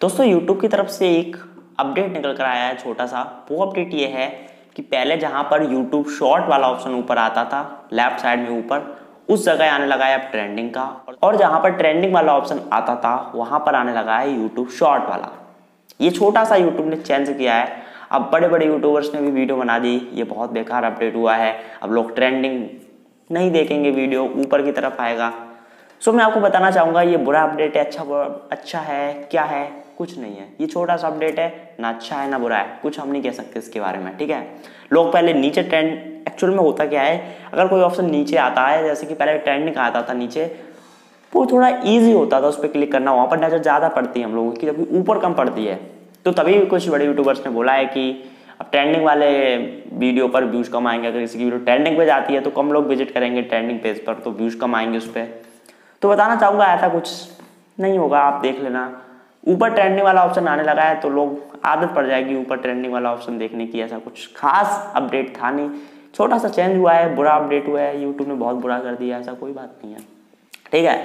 दोस्तों YouTube की तरफ से एक अपडेट निकल कर आया है छोटा सा। वो अपडेट ये है कि पहले जहाँ पर YouTube शॉर्ट वाला ऑप्शन ऊपर आता था लेफ्ट साइड में ऊपर, उस जगह आने लगा है अब ट्रेंडिंग का, और जहाँ पर ट्रेंडिंग वाला ऑप्शन आता था वहाँ पर आने लगा है YouTube शॉर्ट वाला। ये छोटा सा YouTube ने चेंज किया है। अब बड़े बड़े यूट्यूबर्स ने भी वीडियो बना दी। ये बहुत बेकार अपडेट हुआ है। अब लोग ट्रेंडिंग नहीं देखेंगे, वीडियो ऊपर की तरफ आएगा। सो मैं आपको बताना चाहूँगा ये बुरा अपडेट है, अच्छा है क्या है, कुछ नहीं है। ये छोटा सा अपडेट है, ना अच्छा है ना बुरा है, कुछ हम नहीं कह सकते इसके बारे में, ठीक है। लोग पहले नीचे ट्रेंड, एक्चुअल में होता क्या है, अगर कोई ऑप्शन नीचे आता है, जैसे कि पहले ट्रेंडिंग आता था नीचे, वो थोड़ा ईजी होता था उस पर क्लिक करना। वहाँ पर नज़र ज़्यादा पड़ती है हम लोगों की, जबकि ऊपर कम पड़ती है। तो तभी कुछ बड़े यूट्यूबर्स ने बोला है कि अब ट्रेंडिंग वाले वीडियो पर व्यूज़ कम आएंगे। अगर किसी की वीडियो ट्रेंडिंग पे जाती है तो कम लोग विजिट करेंगे ट्रेंडिंग पेज पर, तो व्यूज़ कम आएंगे उस पर। तो बताना चाहूँगा ऐसा कुछ नहीं होगा, आप देख लेना। ऊपर ट्रेंडिंग वाला ऑप्शन आने लगा है तो लोग आदत पड़ जाएगी ऊपर ट्रेंडिंग वाला ऑप्शन देखने की। ऐसा कुछ खास अपडेट था नहीं, छोटा सा चेंज हुआ है, बुरा अपडेट हुआ है, यूट्यूब ने बहुत बुरा कर दिया, ऐसा कोई बात नहीं है, ठीक है।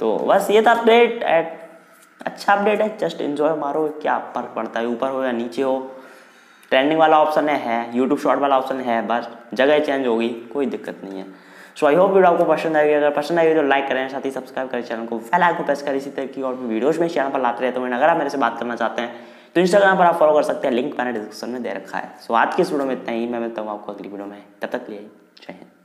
तो बस ये था अपडेट, अच्छा अपडेट है, जस्ट एंजॉय मारो, क्या फर्क पड़ता है ऊपर हो या नीचे हो। ट्रेंडिंग वाला ऑप्शन है, यूट्यूब शॉर्ट वाला ऑप्शन है, बस जगह चेंज होगी, कोई दिक्कत नहीं है। सो आई होप वीडियो आपको पसंद आएगी। अगर पसंद आएगी तो लाइक करें, साथ ही सब्सक्राइब करें चैनल को, बेल आइकन को प्रेस करें। इसी तरह की और वीडियोस में चैनल पर लाते रहते हैं। अगर आप मेरे से बात करना चाहते हैं तो इंस्टाग्राम पर आप फॉलो कर सकते हैं, लिंक मैंने डिस्क्रिप्शन में दे रखा है। सो आज की इस वीडियो में इतना ही, मैं मिलता हूँ आपको अगली वीडियो में, तब तक के लिए जय हिंद।